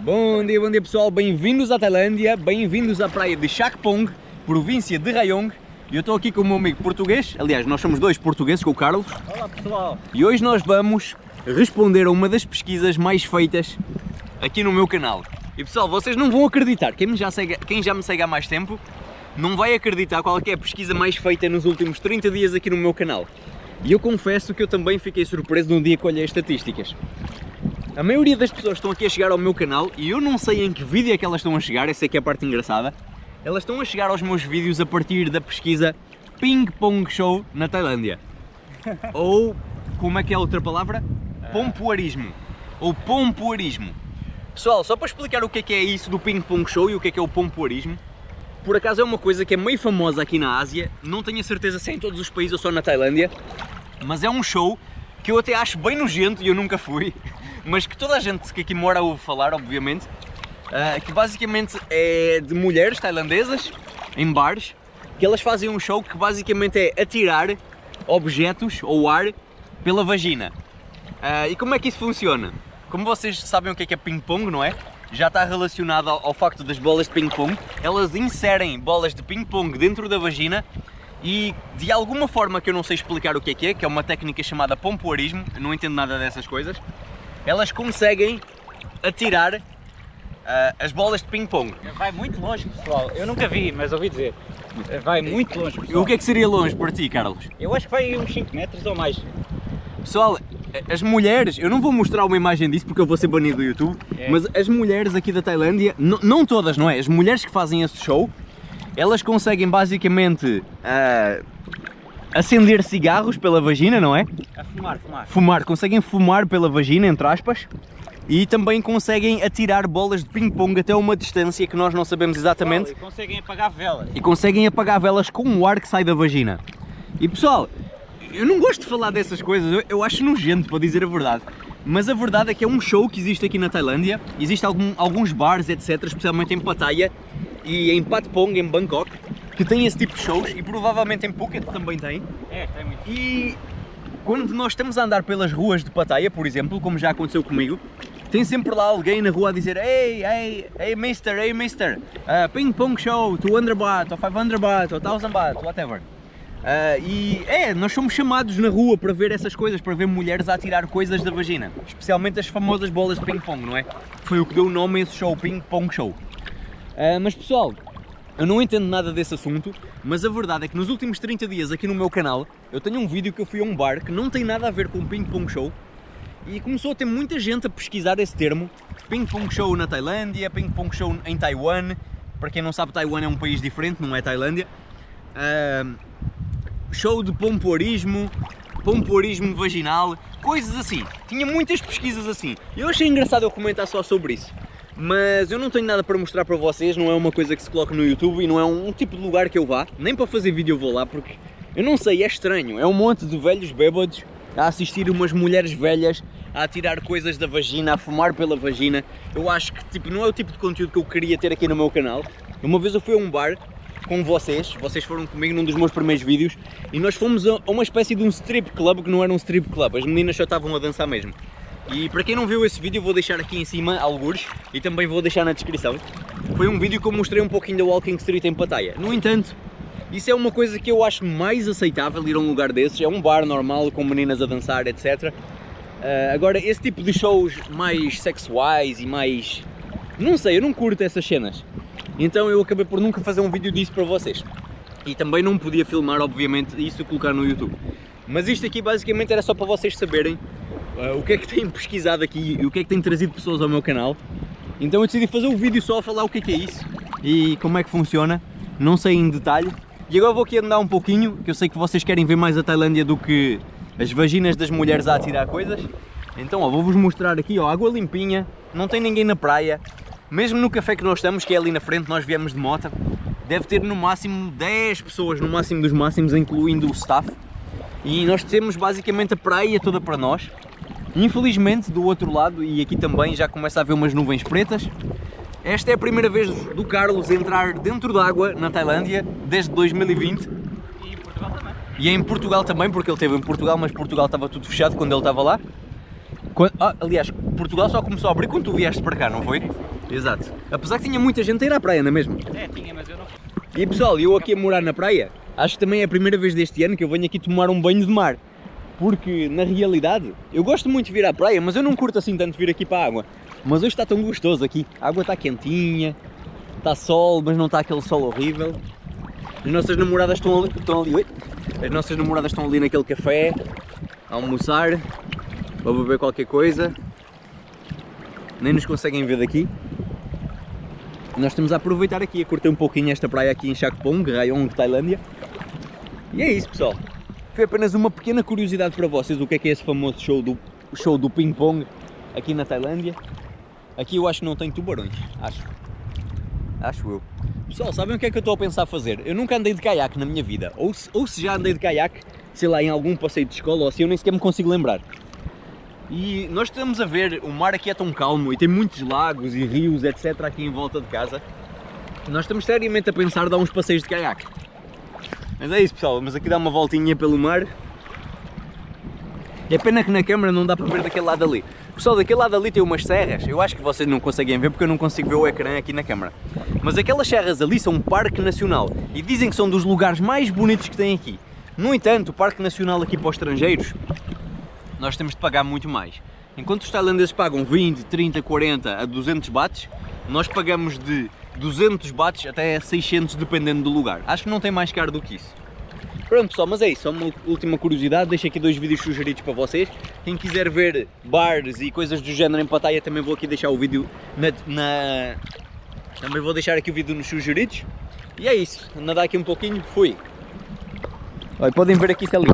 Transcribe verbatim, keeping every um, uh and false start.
Bom dia, bom dia pessoal, bem-vindos à Tailândia, bem-vindos à praia de Chak Phong, província de Rayong. Eu estou aqui com o meu amigo português, aliás, nós somos dois portugueses, com o Carlos. Olá pessoal! E hoje nós vamos responder a uma das pesquisas mais feitas aqui no meu canal. E pessoal, vocês não vão acreditar, quem me já, segue, quem já me segue há mais tempo não vai acreditar qual é a pesquisa mais feita nos últimos trinta dias aqui no meu canal. E eu confesso que eu também fiquei surpreso num dia que olhei as estatísticas. A maioria das pessoas estão aqui a chegar ao meu canal e eu não sei em que vídeo é que elas estão a chegar, essa é que é a parte engraçada. Elas estão a chegar aos meus vídeos a partir da pesquisa Ping Pong Show na Tailândia. Ou, como é que é a outra palavra? Pompoarismo. Ou pompoarismo. Pessoal, só para explicar o que é que é isso do Ping Pong Show e o que é que é o pompoarismo, por acaso é uma coisa que é meio famosa aqui na Ásia, não tenho a certeza se é em todos os países ou só na Tailândia, mas é um show que eu até acho bem nojento e eu nunca fui, mas que toda a gente que aqui mora ouve falar, obviamente, uh, que basicamente é de mulheres tailandesas, em bares, que elas fazem um show que basicamente é atirar objetos ou ar pela vagina. Uh, e como é que isso funciona? Como vocês sabem o que é que é ping-pong, não é? Já está relacionado ao, ao facto das bolas de ping-pong, elas inserem bolas de ping-pong dentro da vagina e de alguma forma que eu não sei explicar o que é que é, que é uma técnica chamada pompoarismo, não entendo nada dessas coisas, elas conseguem atirar uh, as bolas de ping-pong. Vai muito longe, pessoal. Eu nunca vi, mas ouvi dizer. Vai muito longe, pessoal. E o que é que seria longe para ti, Carlos? Eu acho que vai uns cinco metros ou mais. Pessoal, as mulheres, eu não vou mostrar uma imagem disso porque eu vou ser banido do YouTube, é. Mas as mulheres aqui da Tailândia, não, não todas, não é? As mulheres que fazem esse show, elas conseguem basicamente uh, acender cigarros pela vagina, não é? A fumar, fumar. Fumar, conseguem fumar pela vagina, entre aspas, e também conseguem atirar bolas de ping-pong até uma distância que nós não sabemos exatamente. Pessoal, e conseguem apagar velas. E conseguem apagar velas com o ar que sai da vagina. E pessoal, eu não gosto de falar dessas coisas, eu acho nojento, para dizer a verdade. Mas a verdade é que é um show que existe aqui na Tailândia, existem algum, alguns bares, etcétera, especialmente em Pattaya e em Patpong, em Bangkok, que tem esse tipo de shows e provavelmente em Phuket também tem. É, tem muito. E quando nós estamos a andar pelas ruas de Pattaya, por exemplo, como já aconteceu comigo, tem sempre lá alguém na rua a dizer Ei, ei, ei mister, ei mister, uh, ping pong show, two hundred baht, ou five hundred baht, ou one thousand baht, whatever. Uh, e é, nós somos chamados na rua para ver essas coisas, para ver mulheres a atirar coisas da vagina, especialmente as famosas bolas de ping-pong, não é? Foi o que deu o nome a esse show, Ping Pong Show. Uh, mas pessoal, eu não entendo nada desse assunto, mas a verdade é que nos últimos trinta dias aqui no meu canal, eu tenho um vídeo que eu fui a um bar que não tem nada a ver com o Ping Pong Show e começou a ter muita gente a pesquisar esse termo, Ping Pong Show na Tailândia, Ping Pong Show em Taiwan, para quem não sabe, Taiwan é um país diferente, não é Tailândia. Uh, Show de pompoarismo, pompoarismo vaginal, coisas assim. Tinha muitas pesquisas assim. Eu achei engraçado eu comentar só sobre isso. Mas eu não tenho nada para mostrar para vocês, não é uma coisa que se coloca no YouTube e não é um, um tipo de lugar que eu vá. Nem para fazer vídeo eu vou lá porque, eu não sei, é estranho. É um monte de velhos bêbados a assistir umas mulheres velhas a atirar coisas da vagina, a fumar pela vagina. Eu acho que tipo, não é o tipo de conteúdo que eu queria ter aqui no meu canal. Uma vez eu fui a um bar com vocês, vocês foram comigo num dos meus primeiros vídeos e nós fomos a uma espécie de um strip club que não era um strip club, as meninas só estavam a dançar mesmo. E para quem não viu esse vídeo vou deixar aqui em cima algures e também vou deixar na descrição. Foi um vídeo que eu mostrei um pouquinho da Walking Street em Pattaya. No entanto, isso é uma coisa que eu acho mais aceitável, ir a um lugar desses, é um bar normal com meninas a dançar, etcétera. Uh, agora esse tipo de shows mais sexuais e mais... não sei, eu não curto essas cenas. Então eu acabei por nunca fazer um vídeo disso para vocês. E também não podia filmar, obviamente, isso e colocar no YouTube. Mas isto aqui basicamente era só para vocês saberem uh, o que é que têm pesquisado aqui e o que é que têm trazido pessoas ao meu canal. Então eu decidi fazer um vídeo só a falar o que é que é isso e como é que funciona, não sei em detalhe. E agora vou aqui andar um pouquinho, que eu sei que vocês querem ver mais a Tailândia do que as vaginas das mulheres a atirar coisas. Então vou-vos mostrar aqui, ó, água limpinha, não tem ninguém na praia. Mesmo no café que nós estamos, que é ali na frente, nós viemos de moto, deve ter no máximo dez pessoas, no máximo dos máximos, incluindo o staff. E nós temos basicamente a praia toda para nós. Infelizmente, do outro lado, e aqui também já começa a haver umas nuvens pretas. Esta é a primeira vez do Carlos entrar dentro da água na Tailândia, desde dois mil e vinte. E em Portugal também. E em Portugal também, porque ele esteve em Portugal, mas Portugal estava tudo fechado quando ele estava lá. Quando, ah, aliás, Portugal só começou a abrir quando tu vieste para cá, não foi? Exato. Apesar que tinha muita gente a ir à praia, não é mesmo? É, tinha, mas eu não... E pessoal, eu aqui a morar na praia, acho que também é a primeira vez deste ano que eu venho aqui tomar um banho de mar. Porque, na realidade, eu gosto muito de vir à praia, mas eu não curto assim tanto vir aqui para a água. Mas hoje está tão gostoso aqui. A água está quentinha, está sol, mas não está aquele sol horrível. As nossas namoradas estão ali, estão ali, oi? As nossas namoradas estão ali naquele café, a almoçar, a beber qualquer coisa. Nem nos conseguem ver daqui. Nós estamos a aproveitar aqui, a curtir um pouquinho esta praia aqui em Chak Phong, Rayong, Tailândia. E é isso, pessoal. Foi apenas uma pequena curiosidade para vocês, o que é que é esse famoso show do, show do Ping Pong aqui na Tailândia. Aqui eu acho que não tem tubarões, acho. Acho eu. Pessoal, sabem o que é que eu estou a pensar fazer? Eu nunca andei de caiaque na minha vida, ou se, ou se já andei de caiaque, sei lá, em algum passeio de escola ou assim, eu nem sequer me consigo lembrar. E nós estamos a ver, o mar aqui é tão calmo e tem muitos lagos e rios, etcétera aqui em volta de casa. Nós estamos seriamente a pensar em dar uns passeios de caiaque. Mas é isso, pessoal, vamos aqui dar uma voltinha pelo mar. É pena que na câmera não dá para ver daquele lado ali. Pessoal, daquele lado ali tem umas serras, eu acho que vocês não conseguem ver porque eu não consigo ver o ecrã aqui na câmera. Mas aquelas serras ali são um parque nacional e dizem que são dos lugares mais bonitos que tem aqui. No entanto, o parque nacional aqui para os estrangeiros, nós temos de pagar muito mais. Enquanto os tailandeses pagam vinte, trinta, quarenta a duzentos bahts, nós pagamos de duzentos bahts até seiscentos, dependendo do lugar. Acho que não tem mais caro do que isso. Pronto, pessoal, mas é isso. Só uma última curiosidade, deixo aqui dois vídeos sugeridos para vocês. Quem quiser ver bares e coisas do género em Pattaya, também vou aqui deixar o vídeo na, na... Também vou deixar aqui o vídeo nos sugeridos. E é isso, nadar aqui um pouquinho, fui! Olha, podem ver aqui isso ali.